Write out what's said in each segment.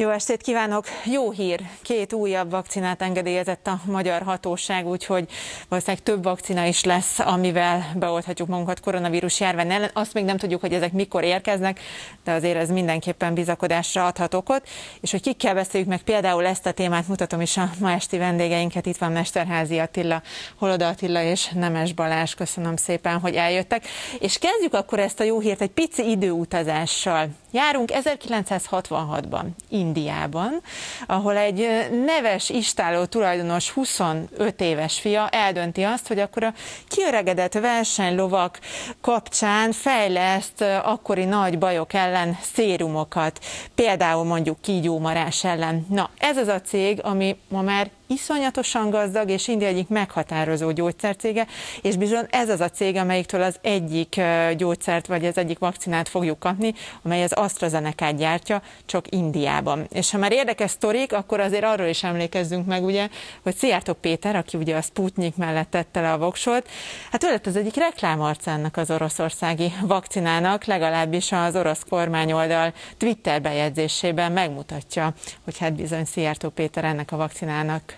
Jó estét kívánok! Jó hír! 2 újabb vakcinát engedélyezett a magyar hatóság, úgyhogy valószínűleg több vakcina is lesz, amivel beolthatjuk magunkat koronavírus járvány ellen. Azt még nem tudjuk, hogy ezek mikor érkeznek, de azért ez mindenképpen bizakodásra adhat okot. És hogy kikkel beszéljük meg például ezt a témát, mutatom is a ma esti vendégeinket. Itt van Mesterházy Attila, Holoda Attila és Nemes Balázs. Köszönöm szépen, hogy eljöttek. És kezdjük akkor ezt a jó hírt egy pici időutazással. Járunk 1966-ban, Indiában, ahol egy neves istálló tulajdonos 25 éves fia eldönti azt, hogy akkor a kiöregedett versenylovak kapcsán fejleszt akkori nagy bajok ellen szérumokat, például mondjuk kígyómarás ellen. Na, ez az a cég, ami ma már iszonyatosan gazdag, és India egyik meghatározó gyógyszercége, és bizony ez az a cég, amelyiktől az egyik gyógyszert, vagy az egyik vakcinát fogjuk kapni, amely az AstraZenecát gyártja, csak Indiában. És ha már érdekes sztorik, akkor azért arról is emlékezzünk meg, ugye, hogy Szijjártó Péter, aki ugye a Sputnik mellett tette le a voksolt, hát ő lett az egyik reklámarca ennek az oroszországi vakcinának, legalábbis az orosz kormány oldal Twitter bejegyzésében megmutatja, hogy hát bizony Szijjártó Péter ennek a vakcinának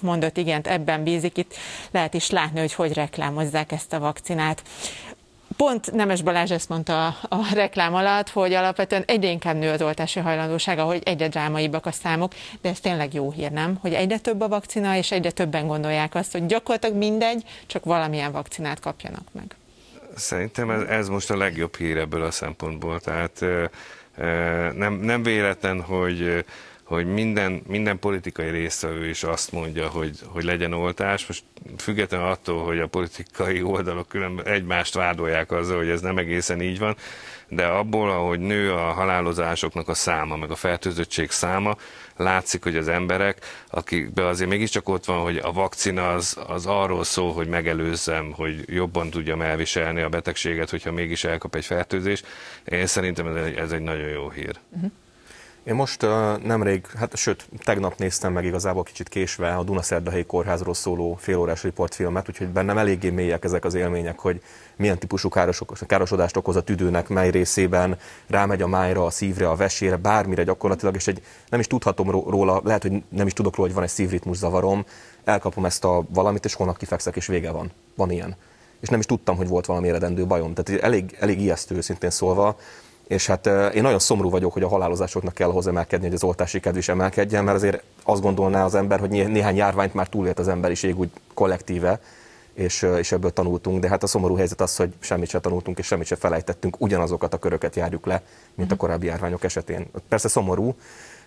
mondott igent, ebben bízik. Itt lehet is látni, hogy reklámozzák ezt a vakcinát. Pont Nemes Balázs ezt mondta a reklám alatt, hogy alapvetően egyre inkább nő az oltási hajlandósága, hogy egyre drámaibbak a számok, de ez tényleg jó hír, nem? Hogy egyre több a vakcina, és egyre többen gondolják azt, hogy gyakorlatilag mindegy, csak valamilyen vakcinát kapjanak meg. Szerintem ez most a legjobb hír ebből a szempontból, tehát nem véletlen, hogy minden politikai résztvevő is azt mondja, hogy legyen oltás. Most függetlenül attól, hogy a politikai oldalok különben egymást vádolják azzal, hogy ez nem egészen így van, de abból, ahogy nő a halálozásoknak a száma, meg a fertőzöttség száma, látszik, hogy az emberek, akikben azért mégiscsak ott van, hogy a vakcina az arról szól, hogy megelőzzem, hogy jobban tudjam elviselni a betegséget, hogyha mégis elkap egy fertőzést. Én szerintem ez egy nagyon jó hír. Én most nemrég, sőt, tegnap néztem meg igazából kicsit késve a Dunaszerdahelyi Kórházról szóló félórás riportfilmet, úgyhogy bennem eléggé mélyek ezek az élmények, hogy milyen típusú károsodást okoz a tüdőnek, mely részében rámegy a májra, a szívre, a vesére, bármire gyakorlatilag, és nem is tudhatom róla, lehet, hogy nem is tudok róla, hogy van egy szívritmus zavarom, elkapom ezt a valamit, és holnap kifekszek, és vége van. Van ilyen. És nem is tudtam, hogy volt valami eredendő bajom. Tehát elég ijesztő, szintén szólva. És hát én nagyon szomorú vagyok, hogy a halálozásoknak kell ahhoz emelkedni, hogy az oltási kedv is emelkedjen, mert azért azt gondolná az ember, hogy néhány járványt már túlélt az emberiség úgy kollektíve, és ebből tanultunk, de hát a szomorú helyzet az, hogy semmit sem tanultunk, és semmit sem felejtettünk, ugyanazokat a köröket járjuk le, mint a korábbi járványok esetén. Persze szomorú,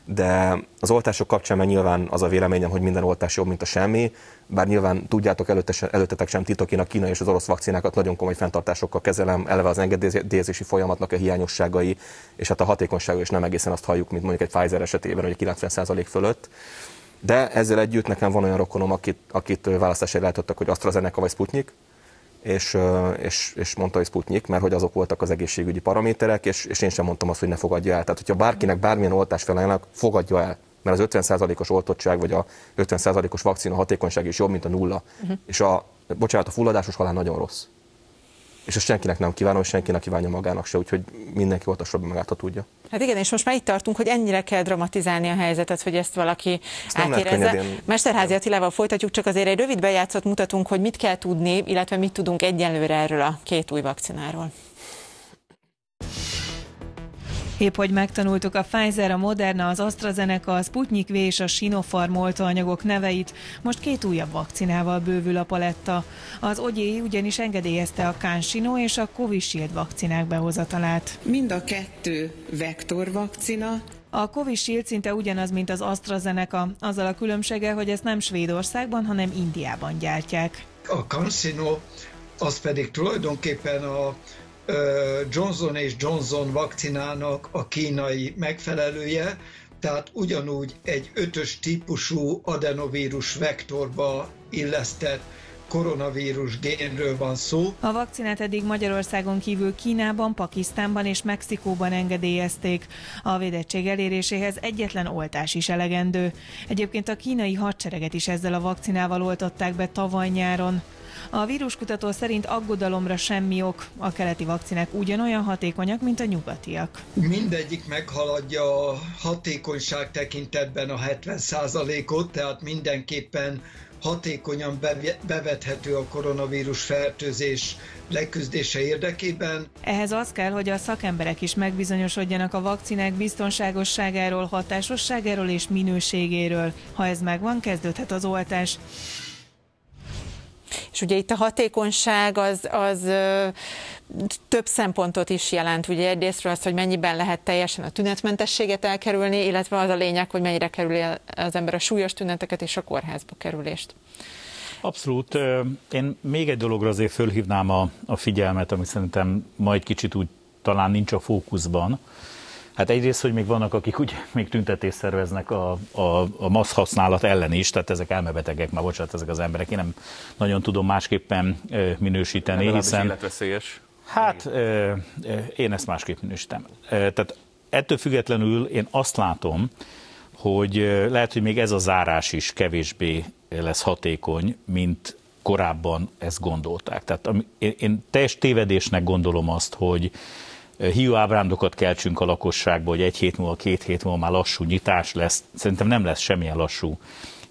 de az oltások kapcsán meg nyilván az a véleményem, hogy minden oltás jobb, mint a semmi, bár nyilván tudjátok, előttetek sem titok, én a kínai és az orosz vakcinákat nagyon komoly fenntartásokkal kezelem, eleve az engedélyezési folyamatnak a hiányosságai, és hát a hatékonysága is nem egészen azt halljuk, mint mondjuk egy Pfizer esetében, hogy 90% fölött. De ezzel együtt nekem van olyan rokonom, akit választásért lehetottak, hogy AstraZeneca vagy Sputnik, és mondta, hogy Sputnik, mert hogy azok voltak az egészségügyi paraméterek, és én sem mondtam azt, hogy ne fogadja el. Tehát, hogyha bárkinek bármilyen oltás felelnek, fogadja el, mert az 50%-os oltottság, vagy a 50%-os vakcina hatékonyság is jobb, mint a nulla. És a fulladásos halál nagyon rossz. És ezt senkinek nem kívánom, és senkinek kívánja magának se, úgyhogy mindenki oltassabb magát, ha tudja. Hát igen, és most már itt tartunk, hogy ennyire kell dramatizálni a helyzetet, hogy ezt valaki átérezze. Mesterházy Attilával folytatjuk, csak azért egy rövid bejátszót mutatunk, hogy mit kell tudni, illetve mit tudunk egyenlőre erről a 2 új vakcináról. Épp hogy megtanultuk a Pfizer, a Moderna, az AstraZeneca, a Sputnik V és a Sinopharm oltóanyagok neveit, most 2 újabb vakcinával bővül a paletta. Az OGI ugyanis engedélyezte a CanSino és a Covishield vakcinák behozatalát. Mind a 2 vektorvakcina. A Covishield szinte ugyanaz, mint az AstraZeneca, azzal a különbséggel, hogy ezt nem Svédországban, hanem Indiában gyártják. A CanSino az pedig tulajdonképpen a Johnson és Johnson vakcinának a kínai megfelelője, tehát ugyanúgy egy 5-ös típusú adenovírus vektorba illesztett koronavírus génről van szó. A vakcinát eddig Magyarországon kívül Kínában, Pakisztánban és Mexikóban engedélyezték. A védettség eléréséhez egyetlen oltás is elegendő. Egyébként a kínai hadsereget is ezzel a vakcinával oltották be tavaly nyáron. A víruskutató szerint aggodalomra semmi ok, a keleti vakcinák ugyanolyan hatékonyak, mint a nyugatiak. Mindegyik meghaladja a hatékonyság tekintetben a 70%-ot, tehát mindenképpen hatékonyan bevethető a koronavírus fertőzés leküzdése érdekében. Ehhez az kell, hogy a szakemberek is megbizonyosodjanak a vakcinák biztonságosságáról, hatásosságáról és minőségéről. Ha ez megvan, kezdődhet az oltás. És ugye itt a hatékonyság az több szempontot is jelent, ugye egyrésztről az, hogy mennyiben lehet teljesen a tünetmentességet elkerülni, illetve az a lényeg, hogy mennyire kerüli az ember a súlyos tüneteket és a kórházba kerülést. Abszolút. Én még egy dologra azért fölhívnám a figyelmet, ami szerintem majd kicsit úgy talán nincs a fókuszban. Hát egyrészt, hogy még vannak, akik ugye még tüntetést szerveznek a maszk használat ellen is, tehát ezek elmebetegek, már bocsánat, ezek az emberek, én nem nagyon tudom másképpen minősíteni, hiszen... életveszélyes. Hát én ezt másképp minősítem. Tehát ettől függetlenül én azt látom, hogy lehet, hogy még ez a zárás is kevésbé lesz hatékony, mint korábban ezt gondolták. Tehát én teljes tévedésnek gondolom azt, hogy hiú ábrándokat keltsünk a lakosságba, hogy egy hét múlva, két hét múlva már lassú nyitás lesz. Szerintem nem lesz semmilyen lassú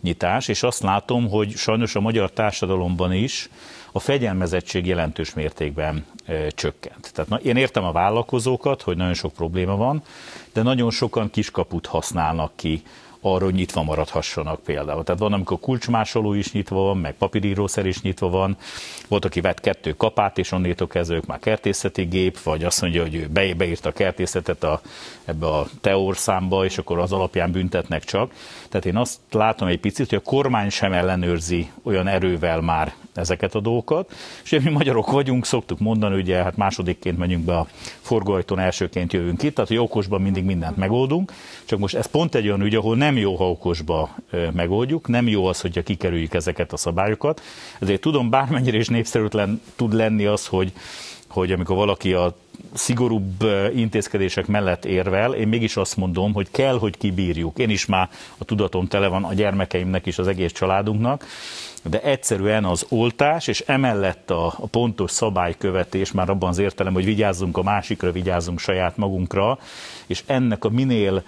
nyitás, és azt látom, hogy sajnos a magyar társadalomban is a fegyelmezettség jelentős mértékben csökkent. Tehát én értem a vállalkozókat, hogy nagyon sok probléma van, de nagyon sokan kiskaput használnak ki arra, hogy nyitva maradhassanak például. Tehát van, amikor kulcsmásoló is nyitva van, meg papírírószer is nyitva van, volt, aki vett 2 kapát, és onnétől kezdve már kertészeti gép, vagy azt mondja, hogy ő beírta a kertészetet ebbe a teorszámba, és akkor az alapján büntetnek csak. Tehát én azt látom egy picit, hogy a kormány sem ellenőrzi olyan erővel már ezeket a dolgokat, és mi magyarok vagyunk, szoktuk mondani, ugye, hát másodikként megyünk be a forgóajtón, elsőként jövünk itt, tehát hogy okosban mindig mindent megoldunk, csak most ez pont egy olyan ügy, ahol nem jó, ha okosba megoldjuk, nem jó az, hogyha kikerüljük ezeket a szabályokat, ezért tudom, bármennyire is népszerűtlen tud lenni az, hogy amikor valaki a szigorúbb intézkedések mellett érvel, én mégis azt mondom, hogy kell, hogy kibírjuk. Én is már a tudatom tele van, a gyermekeimnek is, az egész családunknak, de egyszerűen az oltás, és emellett a pontos szabálykövetés, már abban az értelem, hogy vigyázzunk a másikra, vigyázzunk saját magunkra, és ennek a minél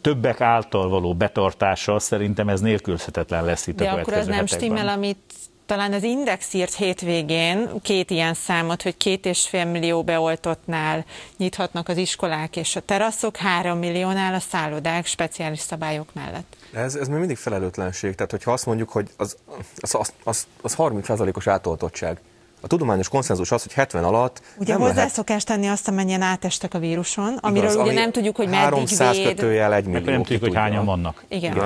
többek által való betartása, szerintem ez nélkülözhetetlen lesz itt a következő hetekben. De akkor az nem stimmel, amit talán az Index írt hétvégén, 2 ilyen számot, hogy 2,5 millió beoltottnál nyithatnak az iskolák és a teraszok, 3 milliónál a szállodák speciális szabályok mellett. Ez még mindig felelőtlenség, tehát hogyha azt mondjuk, hogy az 30%-os átoltottság. A tudományos konszenzus az, hogy 70 alatt ugye nem lehet. Ugye hozzászokás tenni azt, amennyien átestek a víruson, amiről igaz, ugye ami nem tudjuk, hogy meddig véd. 300 kötőjel 1 millió. Nem tudjuk, hogy hányan vannak. Igen.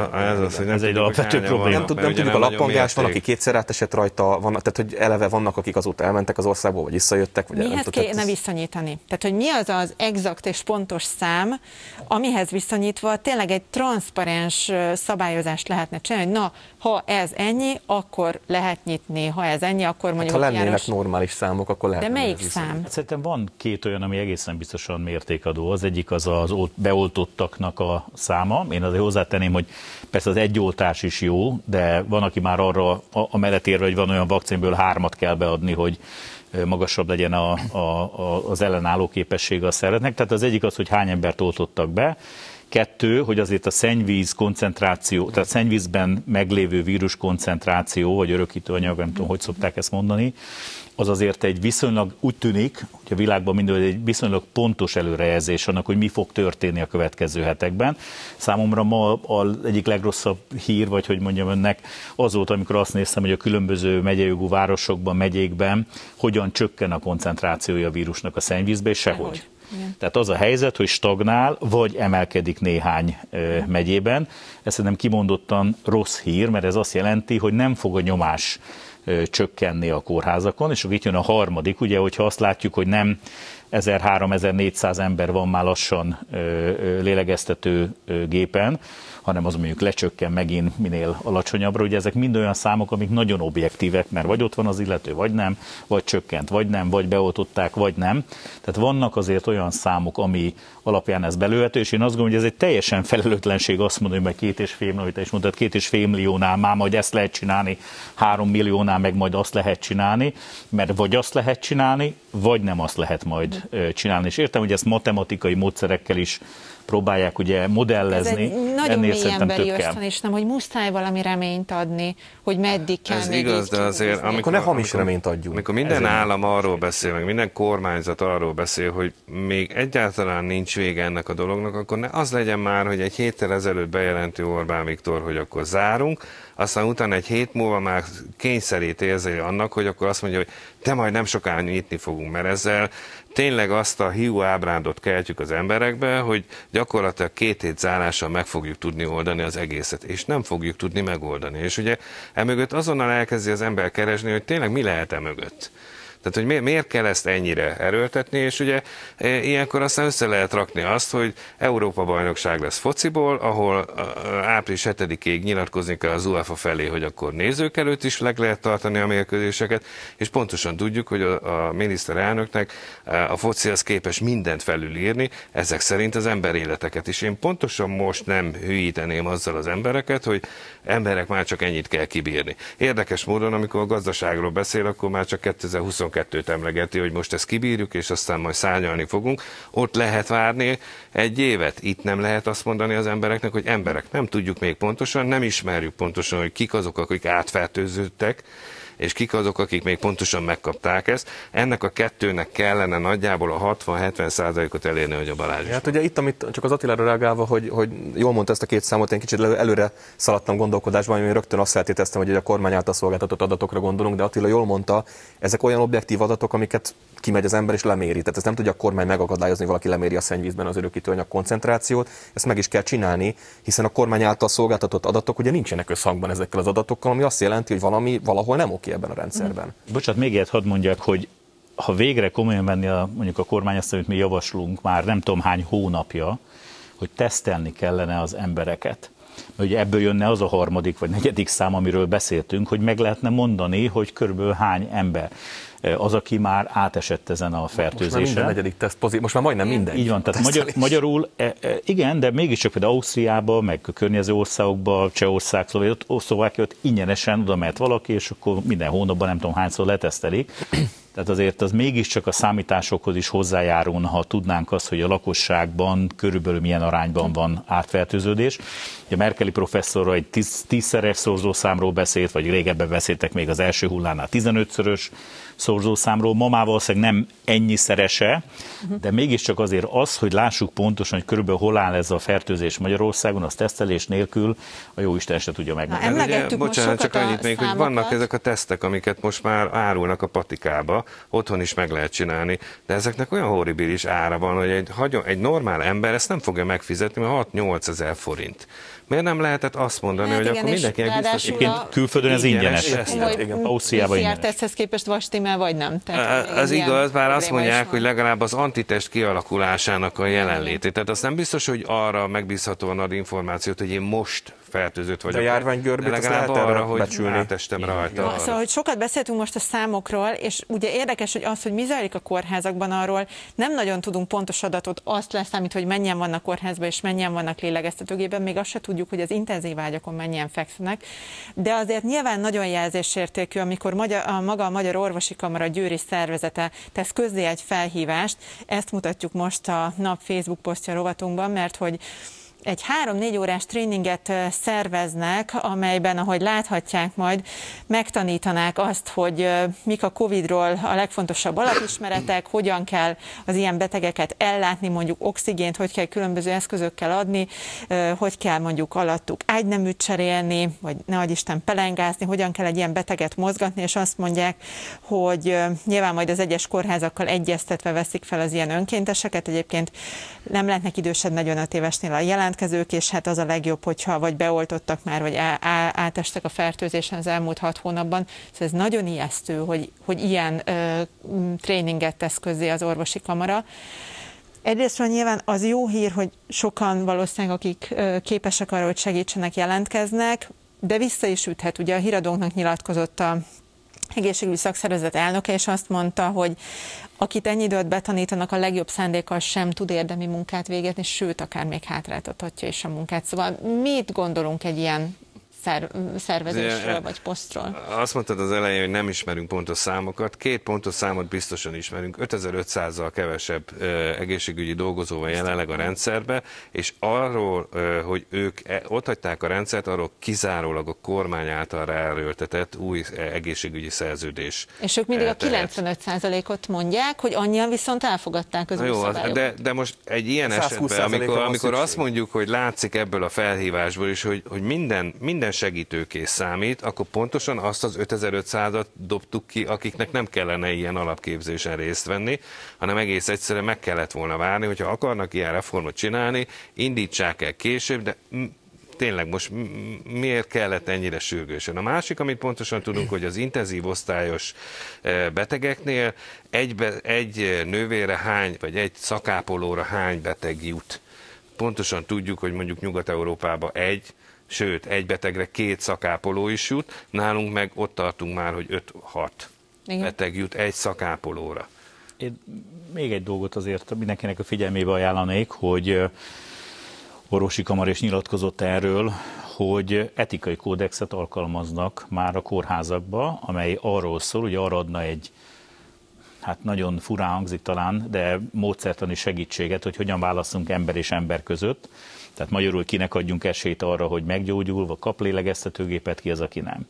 Ez egy alapvető probléma. Nem tudjuk a lappangás, van, aki kétszer átesett rajta, tehát hogy eleve vannak, akik azóta elmentek az országból, vagy visszajöttek. Mihez kéne viszonyítani? Tehát, hogy mi az az exakt és pontos szám, amihez viszonyítva tényleg egy transzparens szabályozást lehetne csinálni, na, ha ez ennyi, akkor lehet nyitni, ha ez ennyi, akkor mondjuk normális számok, akkor lehet. De melyik szám? Szerintem van 2 olyan, ami egészen biztosan mértékadó. Az egyik az az beoltottaknak a száma. Én azért hozzátenném, hogy persze az egy oltás is jó, de van, aki már arra amellett érve, hogy van olyan vakcinből 3-at kell beadni, hogy magasabb legyen az ellenálló képessége a szervezetnek. Tehát az egyik az, hogy hány embert oltottak be. 2, hogy azért a szennyvíz koncentráció, tehát szennyvízben meglévő vírus koncentráció, vagy örökítőanyag, nem tudom, hogy szokták ezt mondani, az azért egy viszonylag, úgy tűnik, hogy a világban mindenhol egy viszonylag pontos előrejelzés annak, hogy mi fog történni a következő hetekben. Számomra ma az egyik legrosszabb hír, vagy hogy mondjam önnek, az volt, amikor azt néztem, hogy a különböző megyejogú városokban, megyékben hogyan csökken a koncentrációja a vírusnak a szennyvízbe, és sehogy. Igen. Tehát az a helyzet, hogy stagnál, vagy emelkedik néhány megyében. Ez szerintem kimondottan rossz hír, mert ez azt jelenti, hogy nem fog a nyomás csökkenni a kórházakon, és akkor itt jön a harmadik, ugye, hogyha azt látjuk, hogy nem 1300-1400 ember van már lassan lélegeztető gépen, hanem az mondjuk lecsökken megint minél alacsonyabbra. Ugye ezek mind olyan számok, amik nagyon objektívek, mert vagy ott van az illető, vagy nem, vagy csökkent, vagy nem, vagy beoltották, vagy nem. Tehát vannak azért olyan számok, ami alapján ez belőhető, és én azt gondolom, hogy ez egy teljesen felelőtlenség azt mondani, hogy 2,5 milliónál már majd ezt lehet csinálni, 3 milliónál meg majd azt lehet csinálni, mert vagy azt lehet csinálni, vagy nem azt lehet majd csinálni. És értem, hogy ezt matematikai módszerekkel is próbálják ugye modellezni. Ez nagyon mély emberi ösztön, hogy muszáj valami reményt adni, hogy meddig kell. Ez igaz, de azért, amikor ne hamis reményt adjunk. Amikor minden állam arról beszél, meg minden kormányzat arról beszél, hogy még egyáltalán nincs vége ennek a dolognak, akkor ne az legyen már, hogy egy héttel ezelőtt bejelenti Orbán Viktor, hogy akkor zárunk, aztán utána egy hét múlva már kényszerít érzi annak, hogy akkor azt mondja, hogy de majd nem sokára nyitni fogunk, mert ezzel tényleg azt a hiú ábrándot keltjük az emberekbe, hogy gyakorlatilag 2 hét zárással meg fogjuk tudni oldani az egészet, és nem fogjuk tudni megoldani. És ugye emögött azonnal elkezdi az ember keresni, hogy tényleg mi lehet emögött. Tehát, hogy miért kell ezt ennyire erőltetni, és ugye ilyenkor aztán össze lehet rakni azt, hogy Európa-bajnokság lesz fociból, ahol április 7-ig nyilatkozni kell az UEFA felé, hogy akkor nézők előtt is le lehet tartani a mérkőzéseket, és pontosan tudjuk, hogy a miniszterelnöknek a focihoz képes mindent felülírni, ezek szerint az emberéleteket is. Én pontosan most nem hülyíteném azzal az embereket, hogy emberek már csak ennyit kell kibírni. Érdekes módon, amikor a gazdaságról beszél, akkor már csak 2022-t emlegeti, hogy most ezt kibírjuk, és aztán majd szárnyalni fogunk. Ott lehet várni egy évet. Itt nem lehet azt mondani az embereknek, hogy emberek, nem tudjuk még pontosan, nem ismerjük pontosan, hogy kik azok, akik átfertőződtek, és kik azok, akik még pontosan megkapták ezt. Ennek a kettőnek kellene nagyjából a 60-70%-ot elérni, hogy a Balázs. Hát ugye itt, amit csak az Attilára reagálva, hogy jól mondta ezt a két számot, én kicsit előre szaladtam gondolkodásban, én rögtön azt feltételeztem, hogy a kormány által szolgáltatott adatokra gondolunk, de Attila jól mondta, ezek olyan objektív adatok, amiket kimegy az ember és leméri. Tehát ezt nem tudja a kormány megakadályozni, valaki leméri a szennyvízben az örökítőanyag koncentrációt, ezt meg is kell csinálni, hiszen a kormány által szolgáltatott adatok ugye nincsenek összhangban ezekkel az adatokkal, ami azt jelenti, hogy valami valahol nem oké ebben a rendszerben. Bocsánat, még egyet hadd mondjak, hogy ha végre komolyan venni mondjuk a kormány azt, amit mi javaslunk már nem tudom hány hónapja, hogy tesztelni kellene az embereket. Mert ugye ebből jönne az a 3. vagy 4. szám, amiről beszéltünk, hogy meg lehetne mondani, hogy körülbelül hány ember az, aki már átesett ezen a fertőzésen. Most már minden negyedik teszt pozitív, most már majdnem minden. Így van, tehát magyarul, igen, de mégiscsak például Ausztriába, meg a környező országokba, Csehország, Szlovákia, ott ingyenesen oda mehet valaki, és akkor minden hónapban nem tudom hányszor letesztelik. Tehát azért az mégiscsak a számításokhoz is hozzájárul, ha tudnánk azt, hogy a lakosságban körülbelül milyen arányban van átfertőződés. A Merkeli professzorra egy 10-szeres szorzószámról beszélt, vagy régebben beszéltek még az első hullánál 15-szörös szorzószámról. Ma már valószínűleg nem ennyiszerese, de mégiscsak azért az, hogy lássuk pontosan, hogy körülbelül hol áll ez a fertőzés Magyarországon, az tesztelés nélkül a jóisten se tudja megmondani. Bocsánat, csak annyit még, hogy vannak ezek a tesztek, amiket most már árulnak a patikába, otthon is meg lehet csinálni, de ezeknek olyan horribilis ára van, hogy egy normál ember ezt nem fogja megfizetni, mert 6-8 ezer forint. Miért nem lehetett azt mondani, hogy igen, akkor mindenkinek biztos... Külföldön ez ingyenes. Ausztriában ingyenes. PCR-teszthez képest vastimel vagy nem? Az igaz, bár azt mondják, hogy legalább az antitest kialakulásának a jelenlétét. Tehát azt nem biztos, hogy arra megbízhatóan ad információt, hogy én most fertőzött vagyok. A járványgörbét azt lehet arra, hogy átestem rajta. Szóval, hogy sokat beszéltünk most a számokról, és ugye érdekes, hogy az, hogy mi zajlik a kórházakban, arról nem nagyon tudunk pontos adatot, azt leszámít, hogy mennyien vannak kórházban és mennyien vannak lélegeztetőgében, még azt se tudjuk, hogy az intenzív ágyakon mennyien fekszenek. De azért nyilván nagyon jelzésértékű, amikor maga a Magyar Orvosi Kamara Győri szervezete tesz közzé egy felhívást, ezt mutatjuk most a nap Facebook posztja rovatunkban, mert hogy egy 3-4 órás tréninget szerveznek, amelyben, ahogy láthatják majd, megtanítanák azt, hogy mik a Covid-ról a legfontosabb alapismeretek, hogyan kell az ilyen betegeket ellátni, mondjuk oxigént, hogy kell különböző eszközökkel adni, hogy kell mondjuk alattuk ágyneműt cserélni, vagy ne adj Isten pelengázni, hogyan kell egy ilyen beteget mozgatni, és azt mondják, hogy nyilván majd az egyes kórházakkal egyeztetve veszik fel az ilyen önkénteseket, egyébként nem lehetnek idősebb 45 évesnél a jelen jelentkezők, és hát az a legjobb, hogyha vagy beoltottak már, vagy átestek a fertőzésen az elmúlt 6 hónapban. Szóval ez nagyon ijesztő, hogy ilyen tréninget tesz közzé az orvosi kamara. Egyrészt nyilván az jó hír, hogy sokan valószínűleg, akik képesek arra, hogy segítsenek, jelentkeznek, de vissza is üthet. Ugye a híradónknak nyilatkozott a egészségügyi szakszervezet elnöke, és azt mondta, hogy akit ennyi időt betanítanak, a legjobb szándékkal sem tud érdemi munkát végezni, sőt, akár még hátráltathatja is a munkát. Szóval mit gondolunk egy ilyen szervezésről vagy posztról? Azt mondtad az elején, hogy nem ismerünk pontos számokat. 2 pontos számot biztosan ismerünk. 5500-zal kevesebb egészségügyi dolgozó van jelenleg a rendszerbe, és arról, hogy ők otthagyták a rendszert, arról kizárólag a kormány által erőltetett új egészségügyi szerződés. És ők mindig a 95%-ot mondják, hogy annyian viszont elfogadták az új szabályokat. De most egy ilyen esetben, amikor azt mondjuk, hogy látszik ebből a felhívásból is, hogy minden segítőkész számít, akkor pontosan azt az 5500-at dobtuk ki, akiknek nem kellene ilyen alapképzésen részt venni, hanem egész egyszerűen meg kellett volna várni, hogyha akarnak ilyen reformot csinálni, indítsák el később, de tényleg most miért kellett ennyire sürgősen? A másik, amit pontosan tudunk, hogy az intenzív osztályos betegeknél egy nővére hány, vagy egy szakápolóra hány beteg jut. Pontosan tudjuk, hogy mondjuk Nyugat-Európában sőt, egy betegre 2 szakápoló is jut, nálunk meg ott tartunk már, hogy 5-6 beteg jut egy szakápolóra. Én még egy dolgot azért mindenkinek a figyelmébe ajánlanék, hogy orvosi kamar is nyilatkozott erről, hogy etikai kódexet alkalmaznak már a kórházakba, amely arról szól, hogy arra adna egy, hát nagyon furán hangzik talán, de módszertani segítséget, hogy hogyan választunk ember és ember között. Tehát magyarul kinek adjunk esélyt arra, hogy meggyógyul, vagy kap lélegeztetőgépet, ki az, aki nem.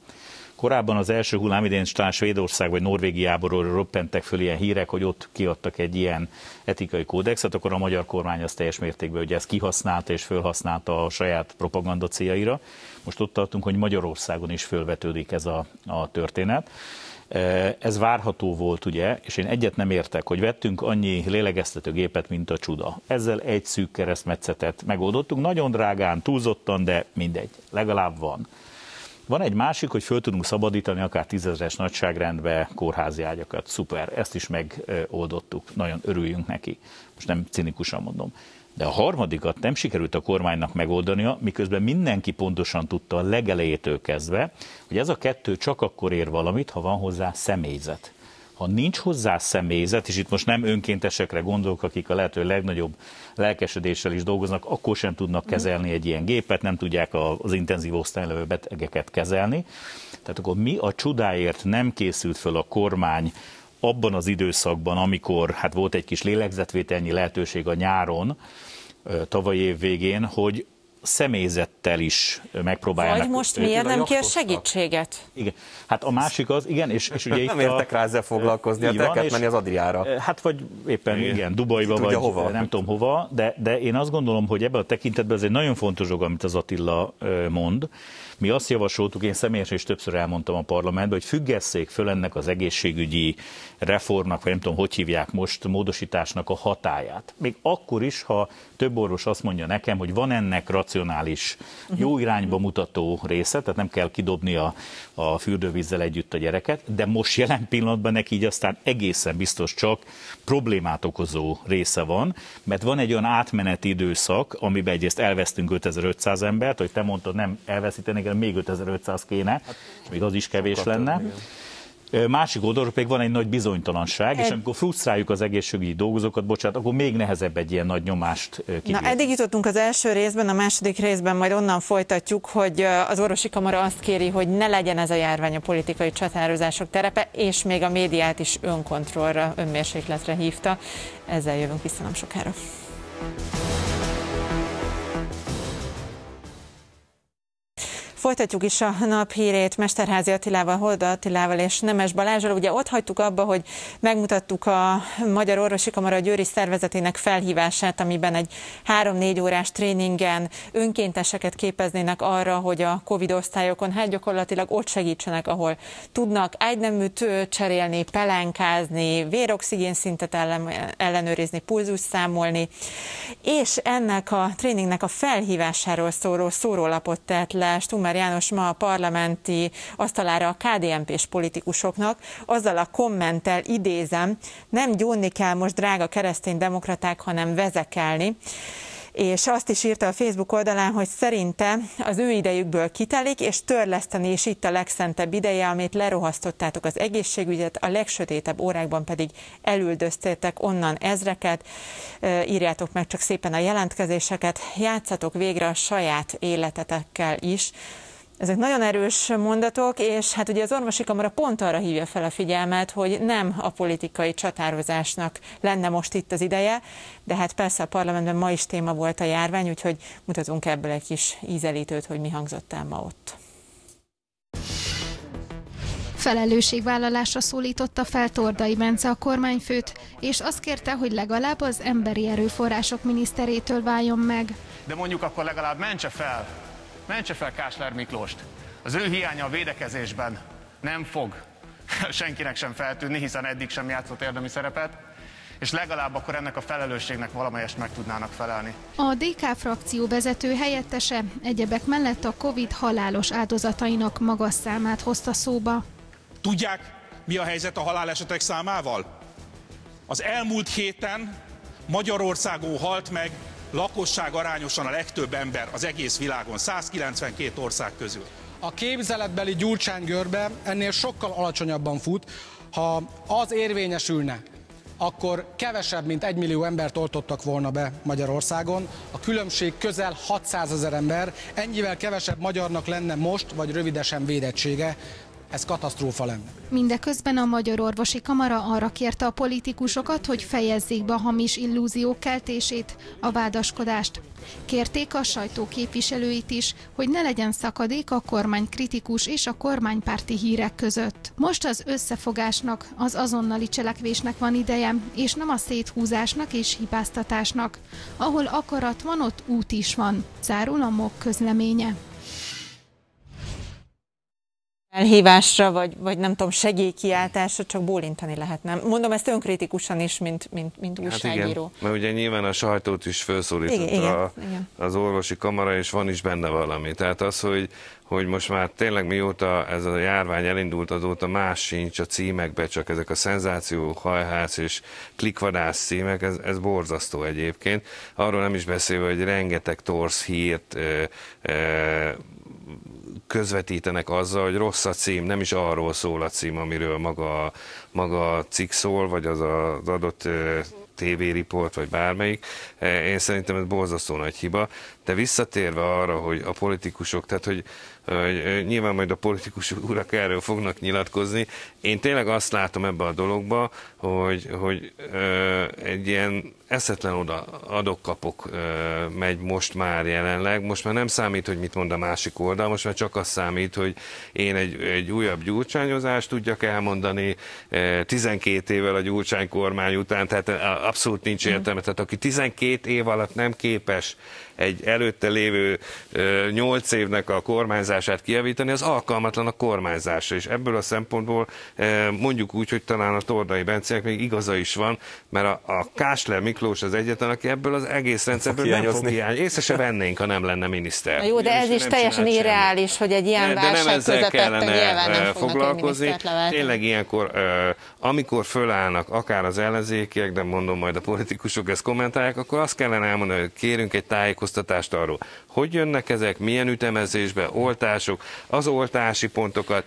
Korábban az első hullám idén Svédország vagy Norvégiából roppentek föl ilyen hírek, hogy ott kiadtak egy ilyen etikai kódexet, akkor a magyar kormány azt teljes mértékben, hogy ezt kihasználta és fölhasználta a saját propaganda céljaira. Most ott tartunk, hogy Magyarországon is fölvetődik ez a történet. Ez várható volt, ugye, és én egyet nem értek, hogy vettünk annyi lélegeztetőgépet, mint a csuda. Ezzel egy szűk keresztmetszetet megoldottunk, nagyon drágán, túlzottan, de mindegy, legalább van. Van egy másik, hogy föl tudunk szabadítani akár 10 000-es nagyságrendbe kórházi ágyakat, szuper, ezt is megoldottuk, nagyon örüljünk neki, most nem cinikusan mondom. De a harmadikat nem sikerült a kormánynak megoldania, miközben mindenki pontosan tudta a legelejétől kezdve, hogy ez a 2 csak akkor ér valamit, ha van hozzá személyzet. Ha nincs hozzá személyzet, és itt most nem önkéntesekre gondolok, akik a lehető legnagyobb lelkesedéssel is dolgoznak, akkor sem tudnak kezelni egy ilyen gépet, nem tudják az intenzív osztályon levő betegeket kezelni. Tehát akkor mi a csodáért nem készült föl a kormány abban az időszakban, amikor hát volt egy kis lélegzetvételnyi lehetőség a nyáron, tavalyi év végén, hogy személyzettel is megpróbálják. Vagy most miért nem kér segítséget? Igen. Hát a másik az, igen, és ugye itt nem értek rá ezzel foglalkozni, hát el kellett menni az Adriára. Hát vagy éppen igen, Dubajba vagy hova. Nem tudom hova, de én azt gondolom, hogy ebben a tekintetben ez egy nagyon fontos dolog, amit az Attila mond. Mi azt javasoltuk, én személyesen is többször elmondtam a parlamentben, hogy függesszék föl ennek az egészségügyi reformnak, vagy nem tudom, hogy hívják most, módosításnak a hatáját. Még akkor is, ha több orvos azt mondja nekem, hogy van ennek racionális, jó irányba mutató része, tehát nem kell kidobni a fürdővízzel együtt a gyereket, de most jelen pillanatban neki így aztán egészen biztos csak problémát okozó része van, mert van egy olyan átmeneti időszak, amiben egyrészt elvesztünk 5500 embert, hogy te mondtad, nem elveszítenék, még 5500 kéne, és még az is kevés lenne. Másik oldalról pedig van egy nagy bizonytalanság, és amikor frusztráljuk az egészségügyi dolgozókat, bocsánat, akkor még nehezebb egy ilyen nagy nyomást kívülni. Na, eddig jutottunk az első részben, a második részben majd onnan folytatjuk, hogy az orvosi kamara azt kéri, hogy ne legyen ez a járvány a politikai csatározások terepe, és még a médiát is önkontrollra, önmérsékletre hívta. Ezzel jövünk vissza nem sokára. Folytatjuk is a naphírét Mesterházy Attilával, Holoda Attilával és Nemes Balázsral. Ugye ott hagytuk abba, hogy megmutattuk a Magyar Orvosi Kamara Győri Szervezetének felhívását, amiben egy 3-4 órás tréningen önkénteseket képeznének arra, hogy a Covid osztályokon, hát gyakorlatilag ott segítsenek, ahol tudnak ágyneműt cserélni, pelenkázni, véroxigén szintet ellenőrizni, pulzus számolni, és ennek a tréningnek a felhívásáról szórólapot tett le Stummer János ma a parlamenti asztalára a KDNP-s politikusoknak, azzal a kommenttel, idézem: nem gyónni kell most, drága keresztény demokraták, hanem vezekelni. És azt is írta a Facebook oldalán, hogy szerinte az ő idejükből kitelik, és törleszteni is itt a legszentebb ideje, amit lerohasztottátok az egészségügyet, a legsötétebb órákban pedig elüldöztétek onnan ezreket. Írjátok meg csak szépen a jelentkezéseket, játszatok végre a saját életetekkel is. Ezek nagyon erős mondatok, és hát ugye az orvosi kamara pont arra hívja fel a figyelmet, hogy nem a politikai csatározásnak lenne most itt az ideje, de hát persze a parlamentben ma is téma volt a járvány, úgyhogy mutatunk ebből egy kis ízelítőt, hogy mi hangzott el ma ott. Felelősségvállalásra szólította fel Tordai Bence a kormányfőt, és azt kérte, hogy legalább az emberi erőforrások miniszterétől váljon meg. De mondjuk akkor legalább mentse fel Kásler Miklóst. Az ő hiánya a védekezésben nem fog senkinek sem feltűnni, hiszen eddig sem játszott érdemi szerepet, és legalább akkor ennek a felelősségnek valamelyest meg tudnának felelni. A DK frakció vezető helyettese egyebek mellett a Covid halálos áldozatainak magas számát hozta szóba. Tudják, mi a helyzet a halálesetek számával? Az elmúlt héten Magyarországon halt meg lakosság arányosan a legtöbb ember az egész világon, 192 ország közül. A képzeletbeli Gyurcsány-görbe ennél sokkal alacsonyabban fut. Ha az érvényesülne, akkor kevesebb, mint 1 millió embert oltottak volna be Magyarországon. A különbség közel 600 000 ember, ennyivel kevesebb magyarnak lenne most, vagy rövidesen védettsége. Ez katasztrófa lenne. Mindeközben a Magyar Orvosi Kamara arra kérte a politikusokat, hogy fejezzék be a hamis illúziók keltését, a vádaskodást. Kérték a sajtó képviselőit is, hogy ne legyen szakadék a kormánykritikus és a kormánypárti hírek között. Most az összefogásnak, az azonnali cselekvésnek van ideje, és nem a széthúzásnak és hibáztatásnak. Ahol akarat van, ott út is van. Zárul a MOK közleménye. Elhívásra, vagy nem tudom, segélykiáltásra csak bólintani lehet, nem? Mondom ezt önkritikusan is, mint újságíró. Hát igen, mert ugye nyilván a sajtót is felszólította az orvosi kamara, és van is benne valami. Tehát az, hogy most már tényleg mióta ez a járvány elindult, azóta más sincs a címekbe, csak ezek a szenzáció, hajhász és klikvadász címek, ez borzasztó egyébként. Arról nem is beszélve, hogy rengeteg torz hírt közvetítenek azzal, hogy rossz a cím, nem is arról szól a cím, amiről maga a cikk szól, vagy az az adott tévériport, vagy bármelyik. Én szerintem ez borzasztó nagy hiba. De visszatérve arra, hogy a politikusok, tehát hogy nyilván majd a politikusok urak erről fognak nyilatkozni, én tényleg azt látom ebbe a dologba, hogy egy ilyen eszetlen oda adok-kapok megy most már jelenleg. Most már nem számít, hogy mit mond a másik oldal, most már csak az számít, hogy én egy újabb gyurcsányozást tudjak elmondani 12 évvel a Gyurcsány kormány után, tehát abszolút nincs értelme. Tehát aki 12 év alatt nem képes egy előtte lévő 8 évnek a kormányzását kijavítani, az alkalmatlan a kormányzásra, és ebből a szempontból mondjuk úgy, hogy talán a Tordai Bencenek még igaza is van, mert a Kásler Miklós az egyetlen, aki ebből az egész rendszerből nem fog hiányozni. Észre se vennénk, ha nem lenne miniszter. Na jó, de ez is teljesen irreális, hogy egy ilyen válság közepette nyilván nem foglalkozni. Tényleg ilyenkor, amikor fölállnak akár az ellenzékiek, de mondom, majd a politikusok ezt kommentálják, akkor azt kellene elmondani, hogy kérünk egy tájékoztatást arról, hogy jönnek ezek, milyen ütemezésbe, oltások, az oltási pontokat.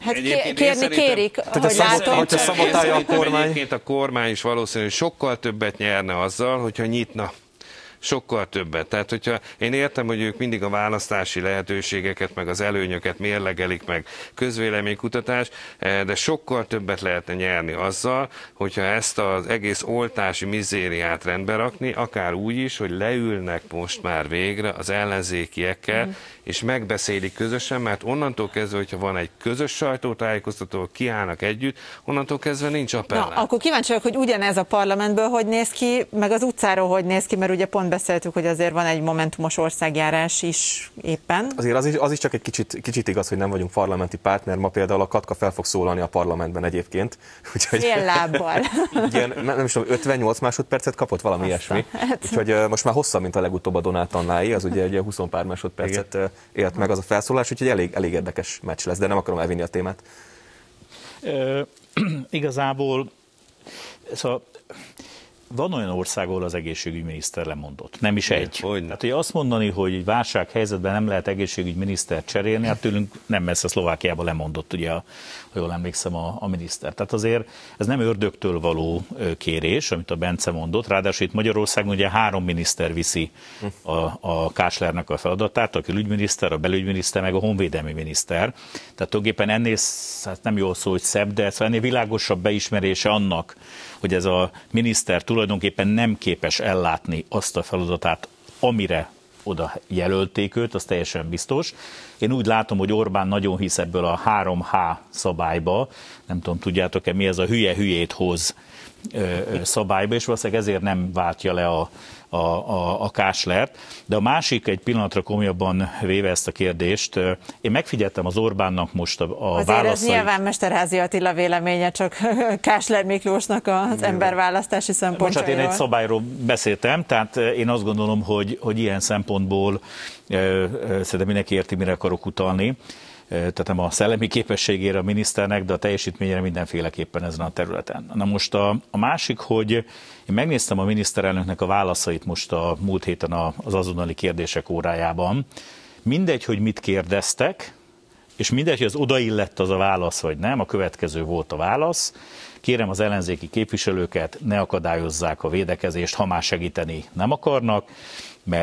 Hát kérni kérik, hogy látom. Hogyha szabotálja a kormány. Egyébként a kormány is valószínűleg sokkal többet nyerne azzal, hogyha nyitna. sokkal többet. Tehát, hogyha én értem, hogy ők mindig a választási lehetőségeket, meg az előnyöket mérlegelik, meg közvéleménykutatás, de sokkal többet lehetne nyerni azzal, hogyha ezt az egész oltási mizériát rendbe rakni, akár úgy is, hogy leülnek most már végre az ellenzékiekkel, és megbeszélik közösen, mert onnantól kezdve, hogyha van egy közös sajtótájékoztató, kiállnak együtt, onnantól kezdve nincs appellát. Na, akkor kíváncsi vagyok, hogy ugyanez a parlamentből hogy néz ki, meg az utcáról hogy néz ki, mert ugye pont beszéltük, hogy azért van egy momentumos országjárás is éppen. Azért az is csak egy kicsit igaz, hogy nem vagyunk parlamenti párt, mert ma például a Katka fel fog szólalni a parlamentben egyébként. Fél lábbal. Igen, nem is tudom, 58 másodpercet kapott valami ilyesmi. Úgyhogy most már hosszabb, mint a legutóbb a Donát Annáé, az ugye egy 20 pár másodpercet élt meg az a felszólás, úgyhogy elég érdekes meccs lesz, de nem akarom elvinni a témát. Igazából szóval van olyan ország, ahol az egészségügyminiszter lemondott. Nem is egy. Hát, hogy azt mondani, hogy egy válsághelyzetben nem lehet egészségügyminisztert cserélni, hát tőlünk nem messze, Szlovákiában lemondott, ugye, ha jól emlékszem, a miniszter. Tehát azért ez nem ördögtől való kérés, amit a Bence mondott, ráadásul itt Magyarországon ugye 3 miniszter viszi a Káslernek a feladatát, a külügyminiszter, a belügyminiszter, meg a honvédelmi miniszter. Tehát tulajdonképpen ennél, hát nem jól szó, hogy szebb, de ennél világosabb beismerése annak, hogy ez a miniszter tulajdonképpen nem képes ellátni azt a feladatát, amire oda jelölték őt, az teljesen biztos. Én úgy látom, hogy Orbán nagyon hisz ebből a 3H szabályba, nem tudom, tudjátok-e mi ez a hülye-hülyét hoz szabályba, és valószínűleg ezért nem váltja le a Káslert. De a másik, egy pillanatra komolyabban véve ezt a kérdést, én megfigyeltem az Orbánnak most a válaszait. Ez nyilván Mesterházy Attila véleménye, csak Kásler Miklósnak az emberválasztási szempontjából. Most hát én egy szabályról beszéltem, tehát én azt gondolom, hogy ilyen szempontból szerintem mindenki érti, mire akarok utalni. Tehát nem a szellemi képességére a miniszternek, de a teljesítményére mindenféleképpen ezen a területen. Na most a másik, hogy én megnéztem a miniszterelnöknek a válaszait most a múlt héten az azonnali kérdések órájában. Mindegy, hogy mit kérdeztek, és mindegy, hogy az odaillett az a válasz, vagy nem, a következő volt a válasz. Kérem az ellenzéki képviselőket, ne akadályozzák a védekezést, ha már segíteni nem akarnak,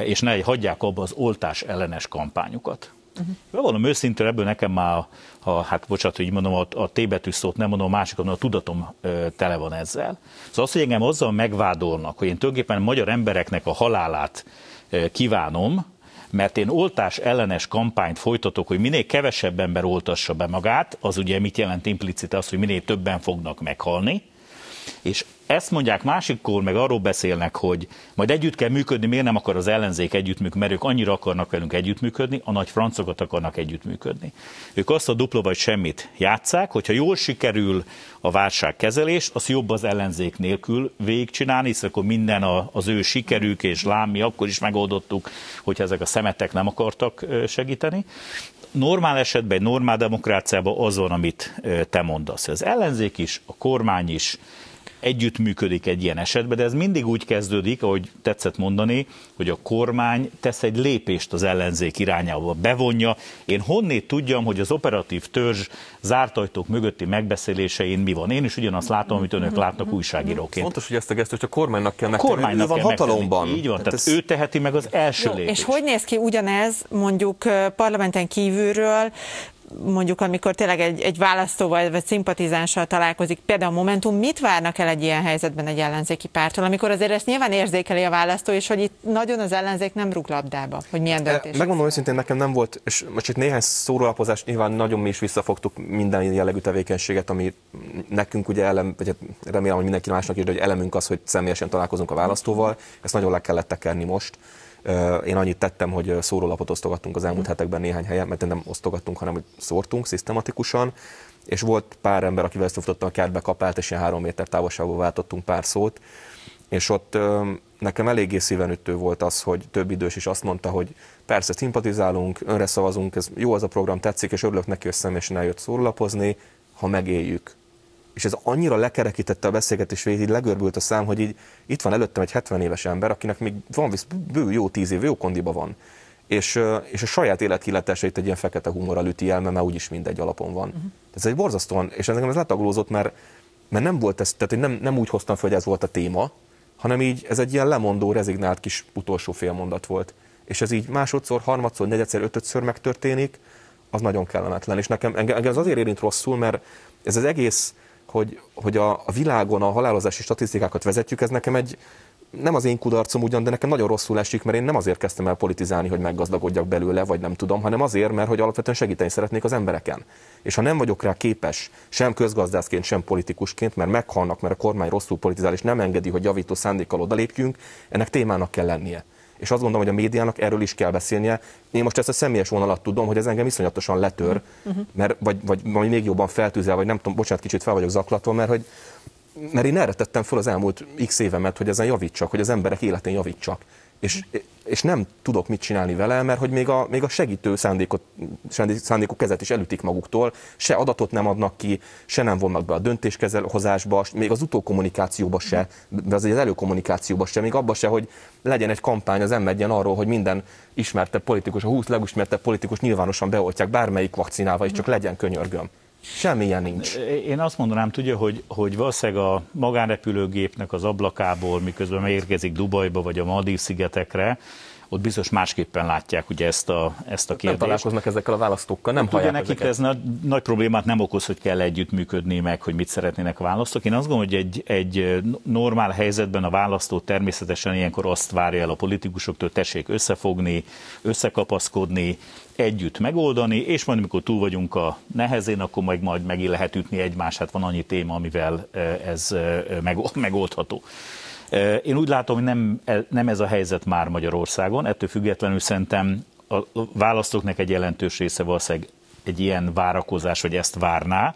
és ne hagyják abba az oltás ellenes kampányukat. Valami őszintén ebből nekem már, hát bocsánat, hogy mondom, a T betű szót nem mondom, a másik, a tudatom tele van ezzel. Szóval az, hogy engem azzal megvádolnak, hogy én tulajdonképpen magyar embereknek a halálát kívánom, mert én oltás ellenes kampányt folytatok, hogy minél kevesebb ember oltassa be magát, az ugye mit jelent implicite az, hogy minél többen fognak meghalni, és ezt mondják másikkor, meg arról beszélnek, hogy majd együtt kell működni, miért nem akar az ellenzék együttműködni, mert ők annyira akarnak velünk együttműködni, a nagy francokat akarnak együttműködni. Ők azt a dupla vagy semmit játsszák, hogyha jól sikerül a válságkezelés, az jobb az ellenzék nélkül végigcsinálni, hiszen akkor minden az ő sikerük, és lámi, akkor is megoldottuk, hogyha ezek a szemetek nem akartak segíteni. Normál esetben, egy normál demokráciában az van, amit te mondasz. Az ellenzék is, a kormány is együttműködik egy ilyen esetben, de ez mindig úgy kezdődik, ahogy tetszett mondani, hogy a kormány tesz egy lépést az ellenzék irányába, bevonja. Én honnét tudjam, hogy az operatív törzs zárt ajtók mögötti megbeszélésein mi van. Én is ugyanazt látom, amit önök látnak újságíróként. Fontos, hogy ezt a gesztust a kormánynak kell megtenni. Ő van hatalomban. Így van, tehát ő teheti meg az első lépést. És hogy néz ki ugyanez mondjuk parlamenten kívülről, mondjuk amikor tényleg egy választóval vagy szimpatizánssal találkozik, például a Momentum, mit várnak el egy ilyen helyzetben egy ellenzéki pártól, amikor azért ezt nyilván érzékeli a választó, és hogy itt nagyon az ellenzék nem rúg labdába, hogy milyen döntés. Megmondom őszintén, nekem nem volt, és most itt néhány szórólapozás, nyilván nagyon mi is visszafogtuk minden jellegű tevékenységet, ami nekünk ugye remélem, hogy mindenki másnak is, de hogy elemünk az, hogy személyesen találkozunk a választóval, ezt nagyon le kellett tekerni most. Én annyit tettem, hogy szórólapot osztogattunk az elmúlt hetekben néhány helyen, mert nem osztogattunk, hanem hogy szórtunk szisztematikusan, és volt pár ember, akivel ezt futottam a kertbe kapált, és ilyen 3 méter távolságban váltottunk pár szót, és ott nekem eléggé szívenütő volt az, hogy több idős is azt mondta, hogy persze szimpatizálunk, önre szavazunk, ez jó az a program, tetszik, és örülök neki, hogy személyesen eljött szórólapozni, ha megéljük. És ez annyira lekerekítette a beszélgetés végét, így legörbült a szám, hogy így itt van előttem egy 70 éves ember, akinek még van bő jó 10 év, jó kondiba van. És a saját életkilátásait egy ilyen fekete humorral üti el, mert úgyis mindegy alapon van. Ez egy borzasztóan, és nekem ez letaglózott, mert nem volt ez, tehát én nem úgy hoztam fel, hogy ez volt a téma, hanem így ez egy ilyen lemondó, rezignált kis utolsó félmondat volt. És ez így másodszor, harmadszor, negyedszer, ötödször megtörténik, az nagyon kellemetlen. És nekem engem ez azért érint rosszul, mert ez az egész, hogy a világon a halálozási statisztikákat vezetjük, ez nekem egy, nem az én kudarcom ugyan, de nekem nagyon rosszul esik, mert én nem azért kezdtem el politizálni, hogy meggazdagodjak belőle, vagy nem tudom, hanem azért, mert hogy alapvetően segíteni szeretnék az embereken. És ha nem vagyok rá képes, sem közgazdászként, sem politikusként, mert meghalnak, mert a kormány rosszul politizál, és nem engedi, hogy javító szándékkal odalépjünk, ennek témának kell lennie. És azt gondolom, hogy a médiának erről is kell beszélnie. Én most ezt a személyes vonalat tudom, hogy ez engem iszonyatosan letör, mert, vagy még jobban feltűzel, vagy nem tudom, bocsánat, kicsit fel vagyok zaklatva, mert én erre tettem föl az elmúlt x évemet, hogy ezen javítsak, hogy az emberek életén javítsak. És nem tudok mit csinálni vele, mert hogy még a segítő szándékú kezet is elütik maguktól, se adatot nem adnak ki, se nem vonnak be a döntéskezelhozásba, még az utókommunikációba se, de az előkommunikációba se, még abba se, hogy legyen egy kampány az M1-en arról, hogy minden ismertebb politikus, a 20 legismertebb politikus nyilvánosan beoltják bármelyik vakcinával, és csak legyen könyörgöm. Semmilyen nincs. Én azt mondanám, tudja, hogy valószínűleg a magánrepülőgépnek az ablakából, miközben megérkezik Dubajba vagy a Maldív-szigetekre, ott biztos másképpen látják ugye ezt a kérdést. Nem találkoznak ezekkel a választókkal, nem hallják ezeket. Nekik ez nagy problémát nem okoz, hogy kell együttműködni meg, hogy mit szeretnének a választók. Én azt gondolom, hogy egy normál helyzetben a választó természetesen ilyenkor azt várja el a politikusoktól, tessék összefogni, összekapaszkodni, együtt megoldani, és majd amikor túl vagyunk a nehezén, akkor majd megint lehet ütni egymást, hát van annyi téma, amivel ez megoldható. Én úgy látom, hogy nem ez a helyzet már Magyarországon, ettől függetlenül szerintem a választóknak egy jelentős része valószínűleg egy ilyen várakozás, vagy ezt várná.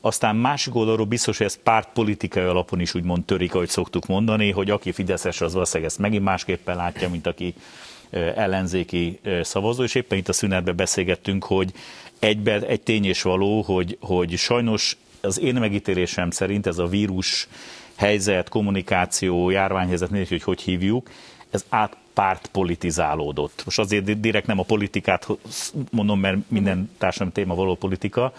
Aztán másik oldalról biztos, hogy ezt pártpolitikai alapon is úgymond törik, ahogy szoktuk mondani, hogy aki fideszes, az valószínűleg ezt megint másképpen látja, mint aki ellenzéki szavazó, és éppen itt a szünetben beszélgettünk, hogy egyben egy tény és való, hogy sajnos az én megítélésem szerint ez a vírus helyzet, kommunikáció, járványhelyzet, mindegy, hogy hívjuk, ez átpártpolitizálódott. Most azért direkt nem a politikát mondom, mert minden társadalmi téma való politika,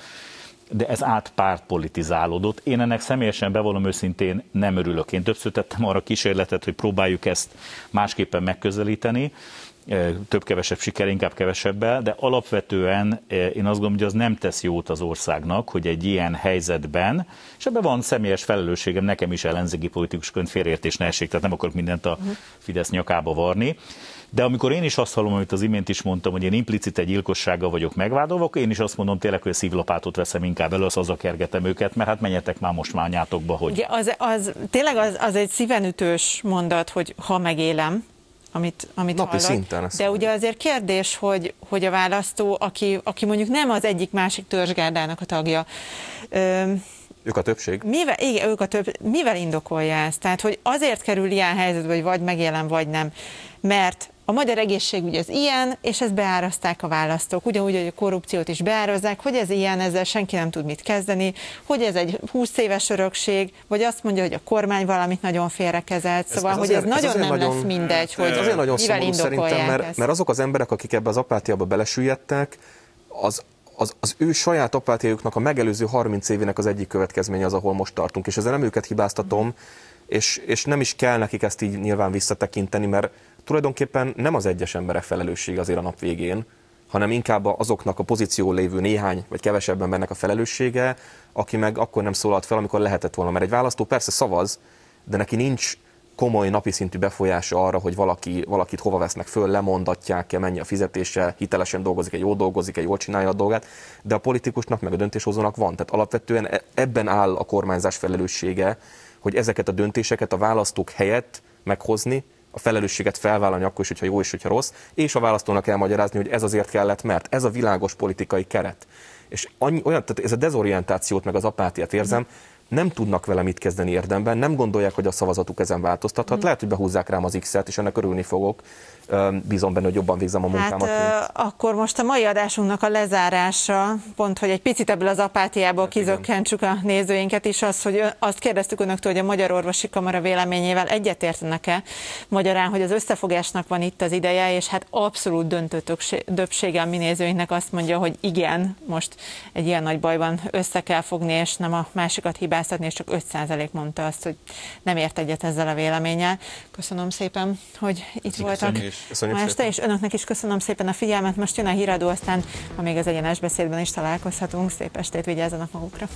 de ez átpártpolitizálódott. Én ennek személyesen, bevallom őszintén, nem örülök. Én többször tettem arra kísérletet, hogy próbáljuk ezt másképpen megközelíteni, több-kevesebb siker, inkább kevesebbel, de alapvetően én azt gondolom, hogy az nem tesz jót az országnak, hogy egy ilyen helyzetben, és ebben van személyes felelősségem, nekem is ellenzéki politikusként félreértés ne essék, tehát nem akarok mindent a Fidesz nyakába varni, de amikor én is azt hallom, amit az imént is mondtam, hogy én implicite gyilkossággal vagyok megvádolva, akkor én is azt mondom tényleg, hogy a szívlapátot veszem inkább elő, azzal kergetem őket, mert hát menjetek már most már nyátokba, hogy... Ugye az tényleg egy szívenütős mondat, hogy ha megélem, amit napi hallott. Szinten. De ugye azért kérdés, hogy a választó, aki mondjuk nem az egyik-másik törzsgárdának a tagja. Ők a többség? Mivel indokolja ezt? Tehát, hogy azért kerül ilyen helyzetbe, hogy vagy megélem, vagy nem. Mert a magyar egészségügy az ilyen, és ezt beáraszták a választók. Ugyanúgy, hogy a korrupciót is beárazzák, hogy ez ilyen, ezzel senki nem tud mit kezdeni, hogy ez egy 20 éves örökség, vagy azt mondja, hogy a kormány valamit nagyon félrekezelt. Szóval, ez nagyon lesz mindegy, hogy azért nagyon szomorú szerintem, mert azok az emberek, akik ebbe az apátiába belesüllyedtek, az ő saját apátiájuknak a megelőző 30 évének az egyik következménye az, ahol most tartunk. És ezzel nem őket hibáztatom, és nem is kell nekik ezt így nyilván visszatekinteni, mert tulajdonképpen nem az egyes emberek felelősség azért a nap végén, hanem inkább azoknak a pozíció lévő néhány vagy kevesebb embernek a felelőssége, aki meg akkor nem szólalt fel, amikor lehetett volna. Mert egy választó persze szavaz, de neki nincs komoly napi szintű befolyása arra, hogy valakit hova vesznek föl, lemondatják-e, mennyi a fizetése, hitelesen dolgozik-e, jól csinálja a dolgát, de a politikusnak meg a döntéshozónak van. Tehát alapvetően ebben áll a kormányzás felelőssége, hogy ezeket a döntéseket a választók helyett meghozni, a felelősséget felvállalni akkor is, hogyha jó és hogyha rossz, és a választónak elmagyarázni, hogy ez azért kellett, mert ez a világos politikai keret. És tehát ez a dezorientációt meg az apátiát érzem, nem tudnak vele mit kezdeni érdemben, nem gondolják, hogy a szavazatuk ezen változtathat, lehet, hogy behúzzák rám az X-et, és ennek örülni fogok, bízom benne, hogy jobban végzem a munkámat. Hát, akkor most a mai adásunknak a lezárása, pont, hogy egy picit ebből az apátiából kizökkentsük a nézőinket is, az, hogy azt kérdeztük önöktől, hogy a Magyar Orvosi Kamara véleményével egyetértenek-e, magyarán, hogy az összefogásnak van itt az ideje, és hát abszolút döntő többsége a mi nézőinknek azt mondja, hogy igen, most egy ilyen nagy bajban össze kell fogni, és nem a másikat hibáztatni. hibáztatni, és csak 5% mondta azt, hogy nem ért egyet ezzel a véleménnyel. Köszönöm szépen, hogy itt voltak ma este, és önöknek is köszönöm szépen a figyelmet. Most jön a híradó, aztán, amíg az egyenes beszédben is találkozhatunk. Szép estét, vigyázzanak magukra!